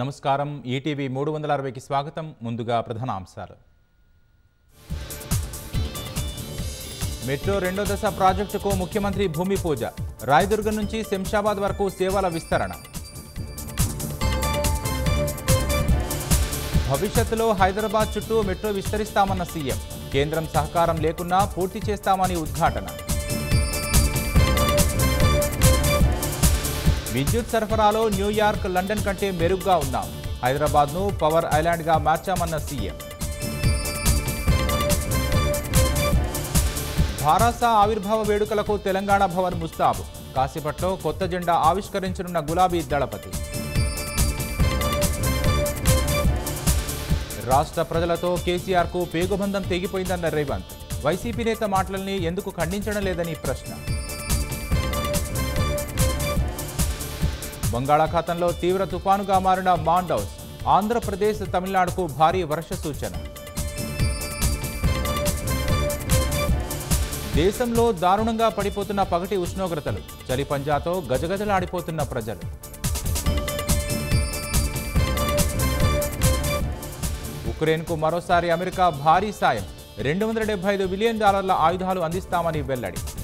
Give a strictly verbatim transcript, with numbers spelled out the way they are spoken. నమస్కారం ఈటీవీ మూడు వందల అరవై కి స్వాగతం ముందుగా ప్రధానాంశాలు మెట్రో రెండో దశ ప్రాజెక్టుకు ముఖ్యమంత్రి భూమి పూజ రాయదుర్గం నుంచి శంషాబాద్ వరకు సేవల విస్తరణ భవిష్యత్తులో హైదరాబాద్ చుట్టూ మెట్రో విస్తరిస్తామన్న సీఎం కేంద్రం సహకారం లేకున్నా పూర్తి చేస్తామని ఉద్ఘాటన విద్యుత్ సరఫరాలో న్యూయార్క్ లండన్ కంటే మెరుగ్గా ఉన్నాం హైదరాబాద్ను పవర్ ఐలాండ్గా మార్చామన్న సీఎం భారత ఆవిర్భావ వేడుకలకు తెలంగాణ భవన్ ముస్తాబు కాసేపట్లో కొత్త జెండా ఆవిష్కరించనున్న గులాబీ దళపతి రాష్ట్ర ప్రజలతో కేసీఆర్కు పేగుబంధం తెగిపోయిందన్న రేవంత్ వైసీపీ నేత మాటలని ఎందుకు ఖండించడం లేదని ప్రశ్న బంగాళాఖాతంలో తీవ్ర తుఫానుగా మారిన మాండౌస్ ఆంధ్రప్రదేశ్ తమిళనాడుకు భారీ వర్ష సూచన దేశంలో దారుణంగా పడిపోతున్న పగటి ఉష్ణోగ్రతలు చలిపంజాతో గజగజలాడిపోతున్న ప్రజలు ఉక్రెయిన్కు మరోసారి అమెరికా భారీ సాయం రెండు వందల డెబ్బై ఐదు బిలియన్ డాలర్ల ఆయుధాలు అందిస్తామని వెల్లడి